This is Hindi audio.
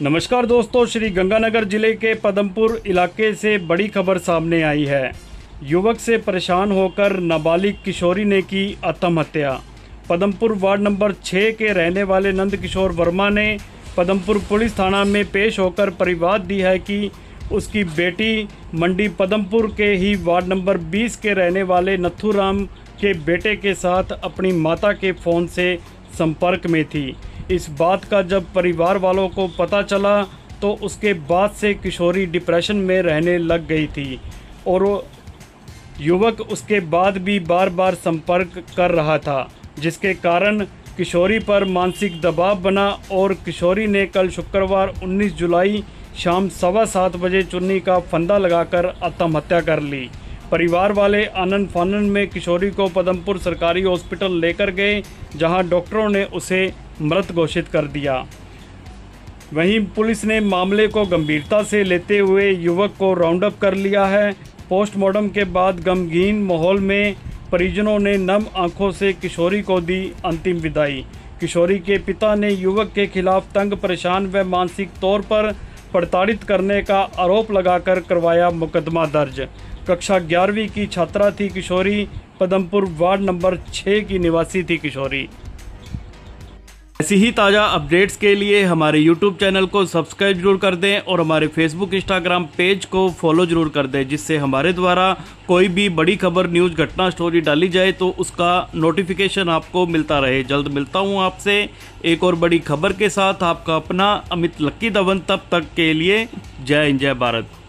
नमस्कार दोस्तों, श्री गंगानगर जिले के पदमपुर इलाके से बड़ी खबर सामने आई है। युवक से परेशान होकर नाबालिग किशोरी ने की आत्महत्या। पदमपुर वार्ड नंबर 6 के रहने वाले नंदकिशोर वर्मा ने पदमपुर पुलिस थाना में पेश होकर परिवाद दी है कि उसकी बेटी मंडी पदमपुर के ही वार्ड नंबर 20 के रहने वाले नत्थुराम के बेटे के साथ अपनी माता के फ़ोन से संपर्क में थी। इस बात का जब परिवार वालों को पता चला तो उसके बाद से किशोरी डिप्रेशन में रहने लग गई थी और युवक उसके बाद भी बार बार संपर्क कर रहा था, जिसके कारण किशोरी पर मानसिक दबाव बना और किशोरी ने कल शुक्रवार 19 जुलाई शाम 7:15 बजे चुन्नी का फंदा लगाकर आत्महत्या कर ली। परिवार वाले आनन फानन में किशोरी को पदमपुर सरकारी हॉस्पिटल लेकर गए, जहां डॉक्टरों ने उसे मृत घोषित कर दिया। वहीं पुलिस ने मामले को गंभीरता से लेते हुए युवक को राउंड अप कर लिया है। पोस्टमार्टम के बाद गमगीन माहौल में परिजनों ने नम आंखों से किशोरी को दी अंतिम विदाई। किशोरी के पिता ने युवक के खिलाफ तंग, परेशान व मानसिक तौर पर प्रताड़ित करने का आरोप लगाकर करवाया मुकदमा दर्ज। कक्षा 11वीं की छात्रा थी किशोरी, पदमपुर वार्ड नंबर 6 की निवासी थी किशोरी। ऐसी ही ताज़ा अपडेट्स के लिए हमारे YouTube चैनल को सब्सक्राइब जरूर कर दें और हमारे Facebook, Instagram पेज को फॉलो जरूर कर दें, जिससे हमारे द्वारा कोई भी बड़ी खबर, न्यूज़, घटना, स्टोरी डाली जाए तो उसका नोटिफिकेशन आपको मिलता रहे। जल्द मिलता हूं आपसे एक और बड़ी खबर के साथ। आपका अपना अमित लक्की धवन। तब तक के लिए जय हिंद, जय भारत।